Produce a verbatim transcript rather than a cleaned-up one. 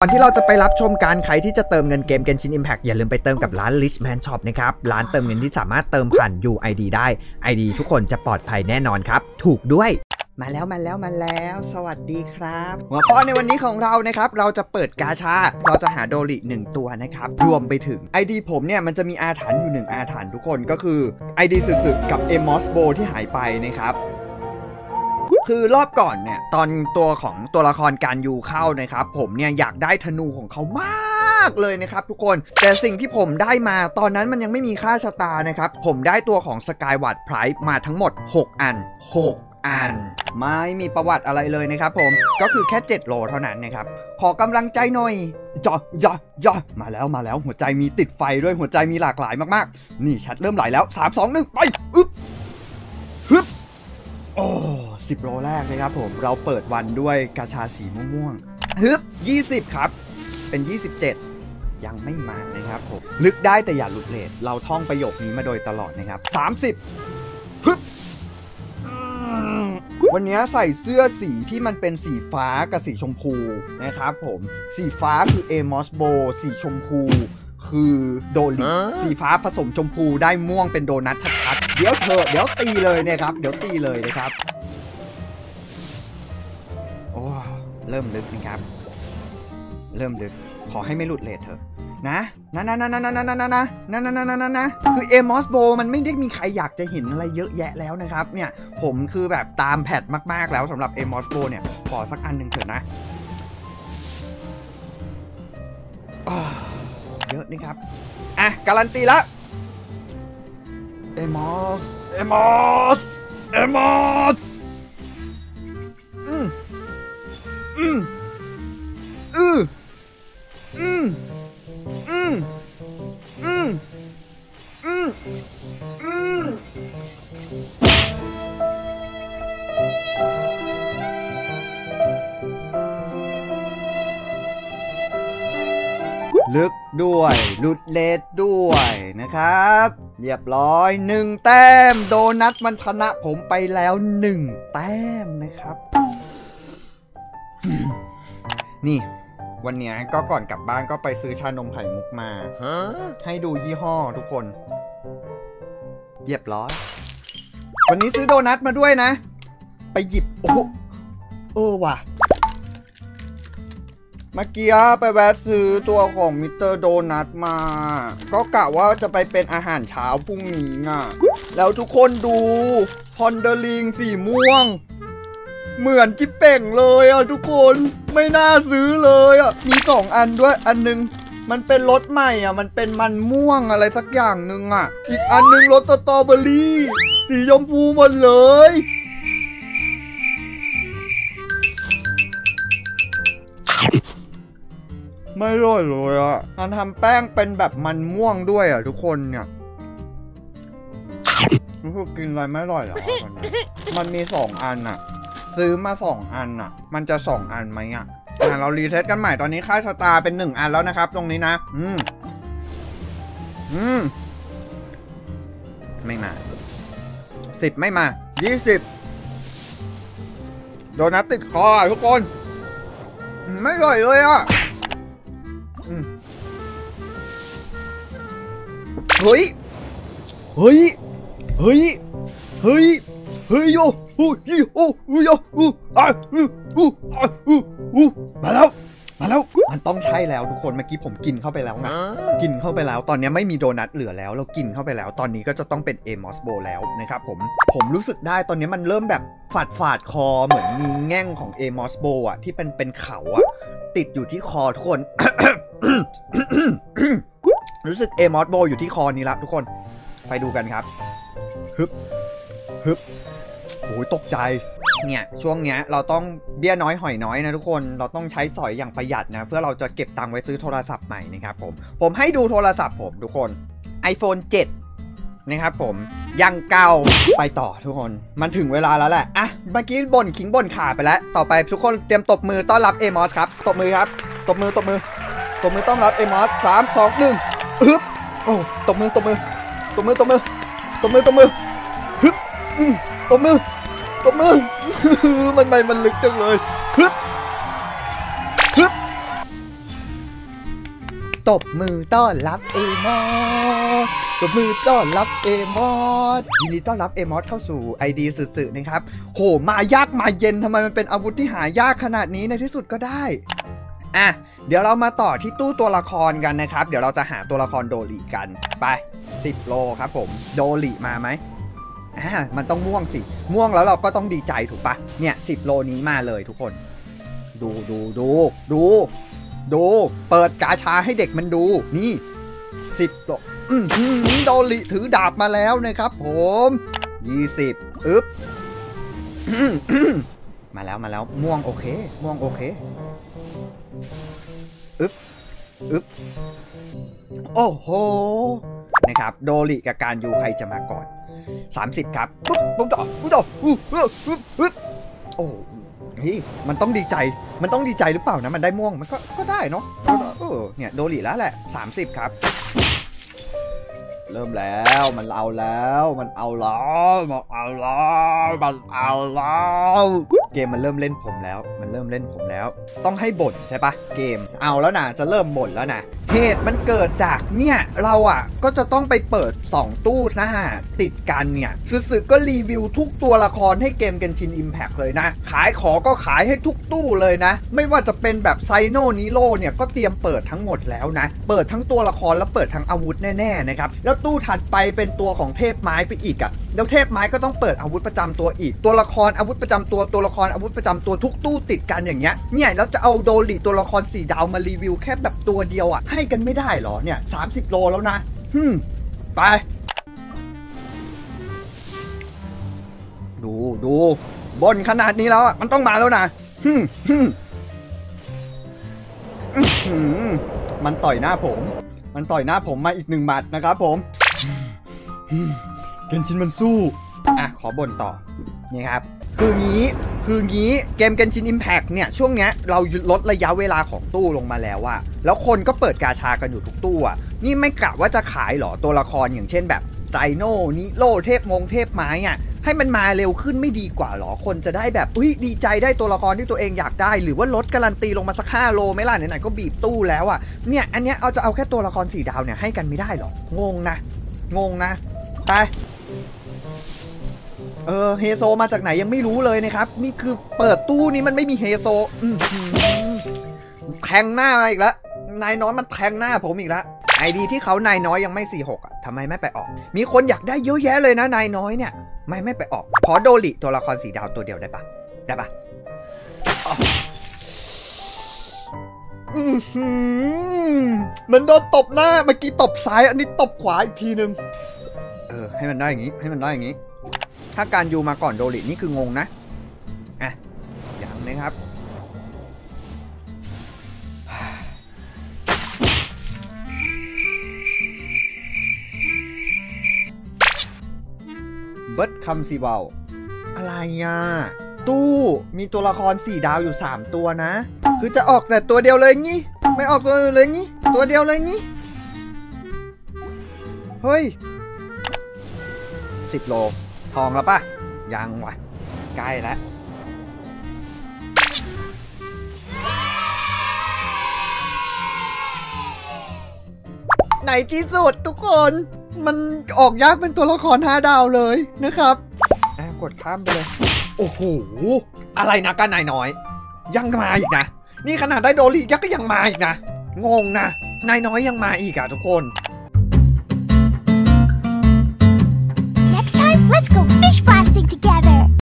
ก่อนที่เราจะไปรับชมการใครที่จะเติมเงินเกม Genshin Impact อย่าลืมไปเติมกับร้าน Richman Shop นะครับร้านเติมเงินที่สามารถเติมผ่าน ยู ไอ ดี ได้ ไอ ดี ทุกคนจะปลอดภัยแน่นอนครับถูกด้วยมาแล้วมาแล้วมาแล้วสวัสดีครับหัวข้อในวันนี้ของเรานะครับเราจะเปิดกาชาเราจะหาโดริหนึ่งตัวนะครับรวมไปถึง ไอ ดี ผมเนี่ยมันจะมีอาถรรพ์อยู่หนึ่งอาถรรพ์ทุกคนก็คือ ไอ ดี สึกๆกับ Amos Bow ที่หายไปนะครับคือรอบก่อนเนี่ยตอนตัวของตัวละครการยูเข้านะครับผมเนี่ยอยากได้ธนูของเขามากเลยนะครับทุกคนแต่สิ่งที่ผมได้มาตอนนั้นมันยังไม่มีค่าชะตานะครับผมได้ตัวของสกายวัตไพร์มาทั้งหมดหกอันหกอันไม่มีประวัติอะไรเลยนะครับผมก็คือแค่เจ็ดโลเท่านั้นนะครับขอกำลังใจหน่อยจ่อย่อย่อมาแล้วมาแล้วหัวใจมีติดไฟด้วยหัวใจมีหลากหลายมากๆนี่ชัดเริ่มไหลแล้วสาม สอง หนึ่งไปอึ๊บฮึบโอ้สิบโลแรกนะครับผมเราเปิดวันด้วยกาชาสีม่วงๆฮึบยี่สิบครับเป็นยี่สิบเจ็ดยังไม่มานะครับผมลึกได้แต่อย่าหลุดเลทเราท่องประโยคนี้มาโดยตลอดนะครับสามสิบฮึบวันนี้ใส่เสื้อสีที่มันเป็นสีฟ้ากับสีชมพูนะครับผมสีฟ้าคือเอมอสโบสีชมพูคือโดริสีฟ้าผสมชมพูได้ม่วงเป็นโดนัทชัดๆเดี๋ยวเธอเดี๋ยวตีเลยนะครับเดี๋ยวตีเลยนะครับโอ้เริ่มลึกนะครับเริ่มลึกขอให้ไม่หลุดเลทเถอะนะนะนะนะนะนะนะนะนะนะนะนะนะคือเอมอสโบมันไม่ได้มีใครอยากจะเห็นอะไรเยอะแยะแล้วนะครับเนี่ยผมคือแบบตามแพทมากๆแล้วสำหรับเอมอสโบเนี่ยขอสักอันหนึ่งเถอะนะเยอะนะครับอ่ะการันตีละเอมอสเอมอสเอมอสอืมอืมอืมอืมอืมอืมอืมอืมลึกด้วยหลุดเลทด้วยนะครับเรียบร้อยหนึ่งแต้มโดนัทมันชนะผมไปแล้วหนึ่งแต้มนะครับ นี่วันนี้ก็ก่อนกลับบ้านก็ไปซื้อชานมไข่มุกมา huh? ให้ดูยี่ห้อทุกคนเรียบร้อยวันนี้ซื้อโดนัทมาด้วยนะไปหยิบโอ้เออว่ะเมื่อกี้ไปแวะซื้อตัวของมิสเตอร์โดนัทมาก็กะว่าจะไปเป็นอาหารเช้าพรุ่งนี้น่ะแล้วทุกคนดูพอนเดอริงสีม่วงเหมือนจิเป่งเลยอ่ะทุกคนไม่น่าซื้อเลยอ่ะมีสองอันด้วยอันนึงมันเป็นรสใหม่อ่ะมันเป็นมันม่วงอะไรสักอย่างนึงอ่ะอีกอันนึงรสสตรอเบอรี่สีชมพูหมดเลยไม่ร่อยเลยอ่ะมันทำแป้งเป็นแบบมันม่วงด้วยอ่ะทุกคนเนี่ยรู้สึกกินอะไรไม่อร่อยหรอมันมีสองอันอ่ะซื้อมาสองอันอ่ะมันจะสองอันไหมอ่ะเรารีเซ็ตกันใหม่ตอนนี้ค่าสตาร์เป็นหนึ่งอันแล้วนะครับตรงนี้นะอืมอืมไม่มาสิบไม่มายี่สิบโดนัทติดคอทุกคนไม่อร่อยเลยอ่ะเฮ้ยเฮ้ยเฮ้ยเฮ้ยเฮ้ยโอ้โอ้ยโอ้ยโอ้อ้าวอู้อ้าวอู้มาแล้วมาแล้วมันต้องใช่แล้วทุกคนเมื่อกี้ผมกินเข้าไปแล้วไงกินเข้าไปแล้วตอนนี้ไม่มีโดนัทเหลือแล้วเรากินเข้าไปแล้วตอนนี้ก็จะต้องเป็นเอมอสโบแล้วนะครับผมผมรู้สึกได้ตอนนี้มันเริ่มแบบฝาดฝาดคอเหมือนมีแง่งของเอมอสโบอ่ะที่เป็นเป็นเขาอ่ะติดอยู่ที่คอทุกคนรู้สึกเอมอสโบอยู่ที่คอนี้ละทุกคนไปดูกันครับฮึบฮึบโอ้ยตกใจเนี่ยช่วงเนี้ยเราต้องเบี้ยน้อยหอยน้อยนะทุกคนเราต้องใช้สอยอย่างประหยัดนะเพื่อเราจะเก็บตังค์ไว้ซื้อโทรศัพท์ใหม่นะครับผมผมให้ดูโทรศัพท์ผมทุกคน ไอโฟน เซเว่นนะครับผมยังเก่าไปต่อทุกคนมันถึงเวลาแล้วแหละอ่ะเมื่อกี้บ่นขิงบ่นขาไปแล้วต่อไปทุกคนเตรียมตบมือต้อนรับเอมอสครับตบมือครับตบมือตบมือตบมือต้อนรับเอมอสสาม สอง หนึ่งฮึบโอ้ตบมือตบมือตบมือตบมือตบมือตบมือฮึบอืมตบมือตบมือมันไปมันลึกจังเลยฮึบฮึบ ตบมือต้อนรับเอมอสตบมือต้อนรับเอมอสยินดีต้อนรับเอมอสเข้าสู่ ไอ ดี สื่อๆนะครับโหมายากมาเย็นทำไมมันเป็นอาวุธที่หายากขนาดนี้ในที่สุดก็ได้อ่ะเดี๋ยวเรามาต่อที่ตู้ตัวละครกันนะครับเดี๋ยวเราจะหาตัวละครโดริกันไปสิบโลครับผมโดริมาไหมอ่ามันต้องม่วงสิม่วงแล้วเราก็ต้องดีใจถูกปะเนี่ยสิบโลนี้มาเลยทุกคนดูดูดูดูดูเปิดกาชาให้เด็กมันดูนี่สิบโลอื้อหือโดริถือดาบมาแล้วนะครับผมยี่สิบอึ๊บ มาแล้วมาแล้วม่วงโอเคม่วงโอเคอึ๊บอึ๊บโอ้โหนะครับโดริกับการยูใครจะมาก่อนสามสิบครับปุ๊บปุ๊บต่อปุ๊บต่อปุ๊บปุ๊บปุ๊บโอ้นี่มันต้องดีใจมันต้องดีใจหรือเปล่านะมันได้ม่วงมันก็ก็ได้เนาะเออเนี่ยโดริแล้วแหละสามสิบครับเริ่มแล้วมันเอาแล้วมันเอาแล้วมันเอาแล้วมันเอาแล้วเกมมันเริ่มเล่นผมแล้วมันเริ่มเล่นผมแล้วต้องให้บ่นใช่ปะเกมเอาแล้วนะจะเริ่มบ่นแล้วนะเหตุมันเกิดจากเนี่ยเราอ่ะก็จะต้องไปเปิดสองตู้นะฮะติดกันเนี่ยสื่อๆก็รีวิวทุกตัวละครให้เกม Genshin Impact เลยนะขายของก็ขายให้ทุกตู้เลยนะไม่ว่าจะเป็นแบบไซโนนิโรเนี่ยก็เตรียมเปิดทั้งหมดแล้วนะเปิดทั้งตัวละครแล้วเปิดทั้งอาวุธแน่ๆนะครับแล้วตู้ถัดไปเป็นตัวของเทพไม้ไปอีกอ่ะแล้วเทพไม้ก็ต้องเปิดอาวุธประจำตัวอีกตัวละครอาวุธประจำตัวตัวละครอาวุธประจำตัวทุกตู้ติดกันอย่างเงี้ยเนี่ยแล้วจะเอาโดริตัวละครสี่ดาวมารีวิวแค่แบบตัวเดียวอ่ะให้กันไม่ได้หรอเนี่ยสามสิบโลแล้วนะฮึมไปดูดูบนขนาดนี้แล้วอ่ะมันต้องมาแล้วนะฮึมฮึมมันต่อยหน้าผมมันต่อยหน้าผมมาอีกหนึ่งหมัดนะครับผมเกนชินมันสู้อ่ะขอบ่นต่อนี่ครับคืองี้คืองี้เกม Genshin Impact เนี่ยช่วงเนี้ยเราลดระยะเวลาของตู้ลงมาแล้วอะแล้วคนก็เปิดกาชากันอยู่ทุกตู้อะนี่ไม่กะว่าจะขายหรอตัวละครอย่างเช่นแบบไซโนนิโรเทพมงเทพไม้อะให้มันมาเร็วขึ้นไม่ดีกว่าหรอคนจะได้แบบอุ้ยดีใจได้ตัวละครที่ตัวเองอยากได้หรือว่าลดการันตีลงมาสักห้าโลไม่ล่ะไหนๆก็บีบตู้แล้วอะเนี่ยอันเนี้ยเอาจะเอาแค่ตัวละครสี่ดาวเนี่ยให้กันไม่ได้หรองงนะงงนะไปเออเฮโซมาจากไหนยังไม่รู้เลยนะครับนี่คือเปิดตู้นี้มันไม่มีเฮโซแทงหน้ามาอีกแล้วนายน้อยมันแทงหน้าผมอีกแล้วไอดีที่เขานายน้อยยังไม่สี่สิบหกอ่ะทำไมไม่ไปออกมีคนอยากได้เยอะแยะเลยนะนายน้อยเนี่ยไม่ไม่ไปออกขอโดริตัวละครสีดาวตัวเดียวได้ปะได้ปะเหมือนโดนตบหน้าเมื่อกี้ตบซ้ายอันนี้ตบขวาอีกทีนึงเออให้มันได้อย่างนี้ให้มันได้อย่างนี้ถ้าการยูมาก่อนโดรินี่คืองงนะอ่ะอย่างนี้ครับเบิร์ดคัมซีเบลอะไรอ่ะตู้มีตัวละครสี่ดาวอยู่สามตัวนะคือจะออกแต่ตัวเดียวเลยงี้ไม่ออกตัวเลยงี้ตัวเดียวเลยงี้เฮ้ยสิบโลทองแล้วป่ะยังวะใกล้แล้วไหนที่สุดทุกคนมันออกยากเป็นตัวละครห้าดาวเลยนะครับกดข้ามไปเลยโอ้โหอะไรนะกันนายน้อยยังมาอีกนะนี่ขนาดได้โดริยักษ์ก็ยังมาอีกนะงงนะนายน้อยยังมาอีกอะทุกคน